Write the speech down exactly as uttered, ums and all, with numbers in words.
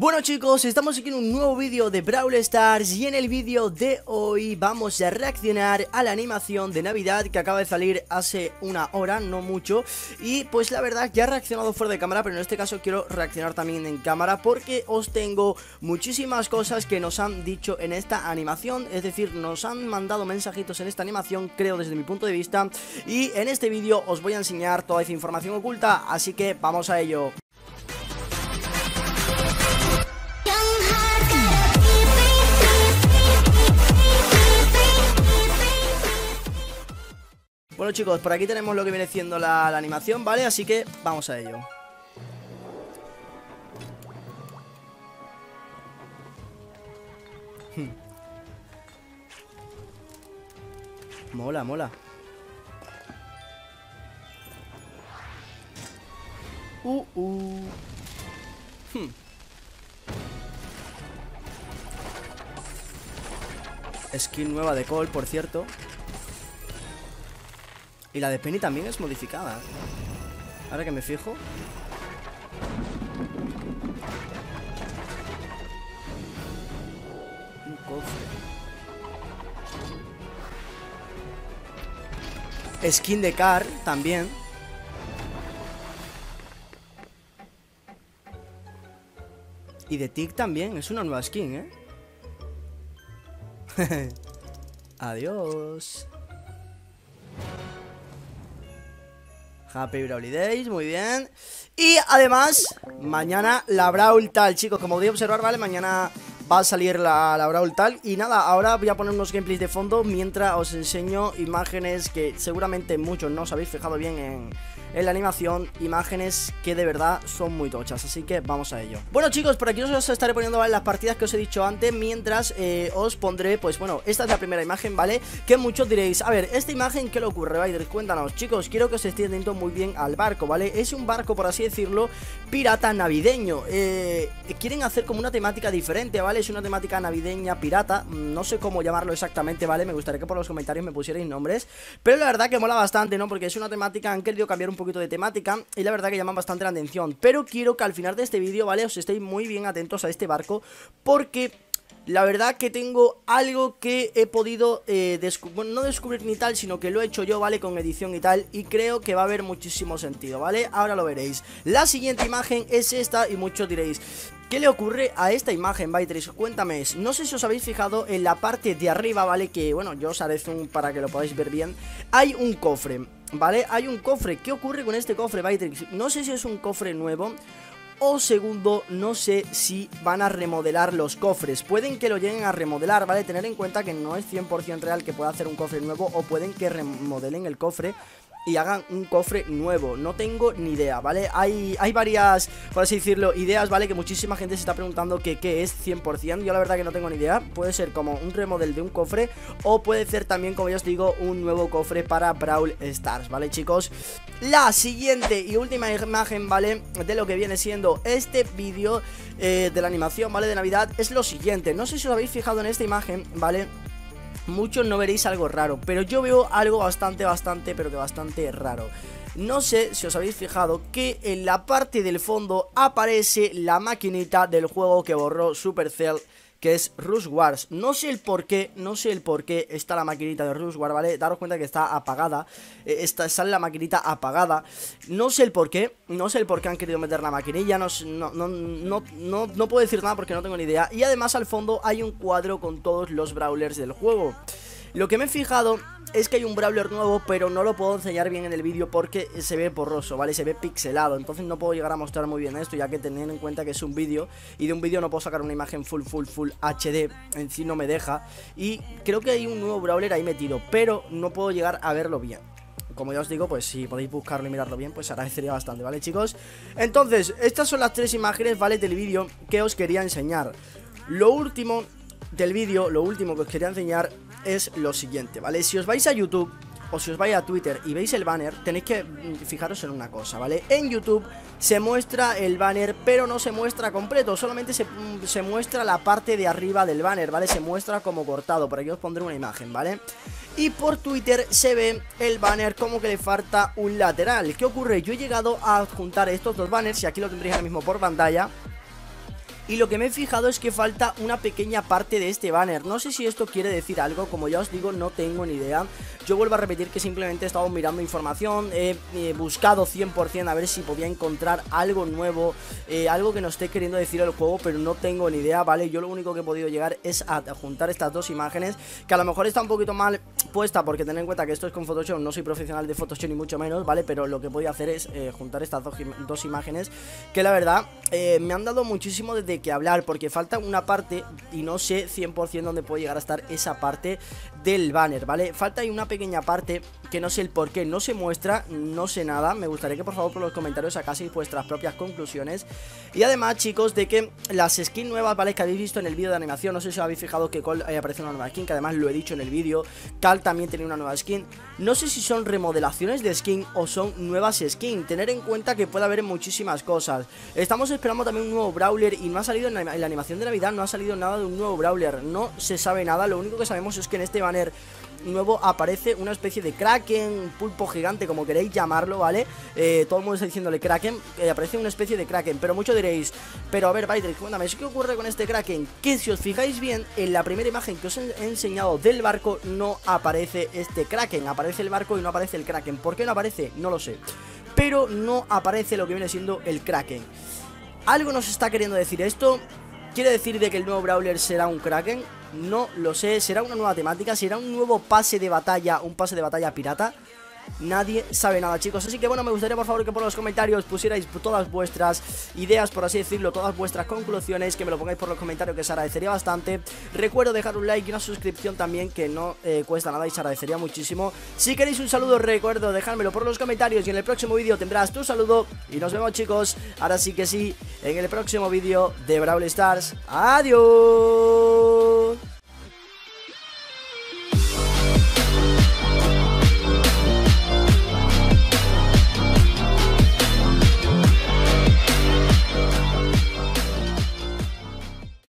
Bueno chicos, estamos aquí en un nuevo vídeo de Brawl Stars y en el vídeo de hoy vamos a reaccionar a la animación de Navidad que acaba de salir hace una hora, no mucho. Y pues la verdad ya he reaccionado fuera de cámara, pero en este caso quiero reaccionar también en cámara porque os tengo muchísimas cosas que nos han dicho en esta animación. Es decir, nos han mandado mensajitos en esta animación, creo, desde mi punto de vista. Y en este vídeo os voy a enseñar toda esa información oculta, así que vamos a ello. Bueno chicos, por aquí tenemos lo que viene siendo la, la animación, ¿vale? Así que vamos a ello. Mola, mola. Uh, uh. Hmm. Skin nueva de Cole, por cierto. Y la de Penny también es modificada. Ahora que me fijo. Un cofre. Skin de Carl también. Y de Tick también, es una nueva skin, ¿eh? Adiós. Happy Brawl Days, muy bien. Y además, mañana la Brawl Talk, chicos, como podéis observar, ¿vale? Mañana va a salir la, la Brawl Talk. Y nada, ahora voy a poner unos gameplays de fondo mientras os enseño imágenes que seguramente muchos no os habéis fijado bien en, en la animación. Imágenes que de verdad son muy tochas, así que vamos a ello. Bueno chicos, por aquí os estaré poniendo, ¿vale?, las partidas que os he dicho antes. Mientras eh, os pondré, pues bueno, esta es la primera imagen, ¿vale? Que muchos diréis, a ver, esta imagen, ¿qué le ocurre, Bytryxx? Cuéntanos, chicos, quiero que os estéis atento muy bien al barco, ¿vale? Es un barco, por así decirlo, pirata navideño. eh, Quieren hacer como una temática diferente, ¿vale? Es una temática navideña pirata, no sé cómo llamarlo exactamente, ¿vale? Me gustaría que por los comentarios me pusierais nombres, pero la verdad que mola bastante, ¿no? Porque es una temática, han querido cambiar un poquito de temática y la verdad que llaman bastante la atención. Pero quiero que al final de este vídeo, ¿vale?, os estéis muy bien atentos a este barco porque la verdad que tengo algo que he podido, eh, descu bueno, no descubrir ni tal, sino que lo he hecho yo, ¿vale?, con edición y tal, y creo que va a haber muchísimo sentido, ¿vale? Ahora lo veréis. La siguiente imagen es esta y muchos diréis, ¿qué le ocurre a esta imagen, Bytryxx? Cuéntame. No sé si os habéis fijado en la parte de arriba, ¿vale? Que, bueno, yo os haré zoom para que lo podáis ver bien. Hay un cofre, ¿vale? Hay un cofre. ¿Qué ocurre con este cofre, Bytryxx? No sé si es un cofre nuevo. O segundo, no sé si van a remodelar los cofres. Pueden que lo lleguen a remodelar, ¿vale? Tener en cuenta que no es cien por cien real que pueda hacer un cofre nuevo. O pueden que remodelen el cofre y hagan un cofre nuevo. No tengo ni idea, ¿vale? Hay, hay varias, por así decirlo, ideas, ¿vale? Que muchísima gente se está preguntando que qué es cien por cien. Yo la verdad que no tengo ni idea. Puede ser como un remodel de un cofre o puede ser también, como ya os digo, un nuevo cofre para Brawl Stars, ¿vale, chicos? La siguiente y última imagen, ¿vale?, de lo que viene siendo este vídeo eh, de la animación, ¿vale?, de Navidad es lo siguiente. No sé si os habéis fijado en esta imagen, ¿vale? Muchos no veréis algo raro, pero yo veo algo bastante, bastante, pero que bastante raro. No sé si os habéis fijado que en la parte del fondo aparece la maquinita del juego que borró Supercell, que es Rush Wars. No sé el por qué, no sé el por qué está la maquinita de Rush Wars, ¿vale? Daros cuenta que está apagada, eh, está, sale la maquinita apagada. No sé el por qué, no sé el por qué han querido meter la maquinilla, no, no, no, no, no, no puedo decir nada porque no tengo ni idea. Y además al fondo hay un cuadro con todos los brawlers del juego. Lo que me he fijado es que hay un brawler nuevo, pero no lo puedo enseñar bien en el vídeo porque se ve borroso, ¿vale? Se ve pixelado, entonces no puedo llegar a mostrar muy bien esto, ya que teniendo en cuenta que es un vídeo, y de un vídeo no puedo sacar una imagen full, full, full H D, en sí no me deja. Y creo que hay un nuevo brawler ahí metido, pero no puedo llegar a verlo bien. Como ya os digo, pues si podéis buscarlo y mirarlo bien, pues agradecería bastante, ¿vale, chicos? Entonces, estas son las tres imágenes, ¿vale?, del vídeo que os quería enseñar. Lo último del vídeo, lo último que os quería enseñar es lo siguiente, ¿vale? Si os vais a YouTube o si os vais a Twitter y veis el banner, tenéis que fijaros en una cosa, ¿vale? En YouTube se muestra el banner, pero no se muestra completo, solamente se, se muestra la parte de arriba del banner, ¿vale? Se muestra como cortado, por aquí os pondré una imagen, ¿vale? Y por Twitter se ve el banner como que le falta un lateral. ¿Qué ocurre? Yo he llegado a adjuntar estos dos banners y aquí lo tendréis ahora mismo por pantalla. Y lo que me he fijado es que falta una pequeña parte de este banner. No sé si esto quiere decir algo, como ya os digo, no tengo ni idea. Yo vuelvo a repetir que simplemente he estado mirando información, he eh, buscado cien por ciento a ver si podía encontrar algo nuevo, eh, algo que nos esté queriendo decir el juego, pero no tengo ni idea, ¿vale? Yo lo único que he podido llegar es a juntar estas dos imágenes, que a lo mejor está un poquito mal puesta, porque ten en cuenta que esto es con Photoshop, no soy profesional de Photoshop ni mucho menos, ¿vale? Pero lo que he podido hacer es eh, juntar estas dos, im dos imágenes, que la verdad eh, me han dado muchísimo de que hablar, porque falta una parte y no sé cien por ciento dónde puede llegar a estar esa parte del banner, ¿vale? Falta ahí una pequeña parte que no sé el por qué no se muestra, no sé nada. Me gustaría que por favor por los comentarios sacaseis vuestras propias conclusiones. Y además, chicos, de que las skins nuevas, ¿vale? Que habéis visto en el vídeo de animación, no sé si os habéis fijado que Cole aparece una nueva skin, que además lo he dicho en el vídeo. Carl también tenía una nueva skin. No sé si son remodelaciones de skin o son nuevas skins. Tener en cuenta que puede haber muchísimas cosas. Estamos esperando también un nuevo Brawler y no ha salido en la, en la animación de Navidad, no ha salido nada de un nuevo Brawler, no se sabe nada. Lo único que sabemos es que en este banner nuevo aparece una especie de Kraken, un pulpo gigante, como queréis llamarlo, ¿vale? Eh, todo el mundo está diciéndole Kraken, eh, aparece una especie de Kraken, pero mucho diréis, pero a ver, Bytryxx, cuéntame, ¿qué ocurre con este Kraken? Que si os fijáis bien, en la primera imagen que os he enseñado del barco no aparece este Kraken, aparece el barco y no aparece el Kraken. ¿Por qué no aparece? No lo sé, pero no aparece lo que viene siendo el Kraken. ¿Algo nos está queriendo decir esto? ¿Quiere decir de que el nuevo Brawler será un Kraken? No lo sé, ¿será una nueva temática? ¿Será un nuevo pase de batalla, un pase de batalla pirata? Nadie sabe nada, chicos, así que bueno, me gustaría por favor que por los comentarios pusierais todas vuestras ideas, por así decirlo, todas vuestras conclusiones, que me lo pongáis por los comentarios, que os agradecería bastante. Recuerdo dejar un like y una suscripción también, que no eh, cuesta nada y se agradecería muchísimo. Si queréis un saludo, recuerdo dejármelo por los comentarios y en el próximo vídeo tendrás tu saludo. Y nos vemos, chicos, ahora sí que sí, en el próximo vídeo de Brawl Stars. Adiós.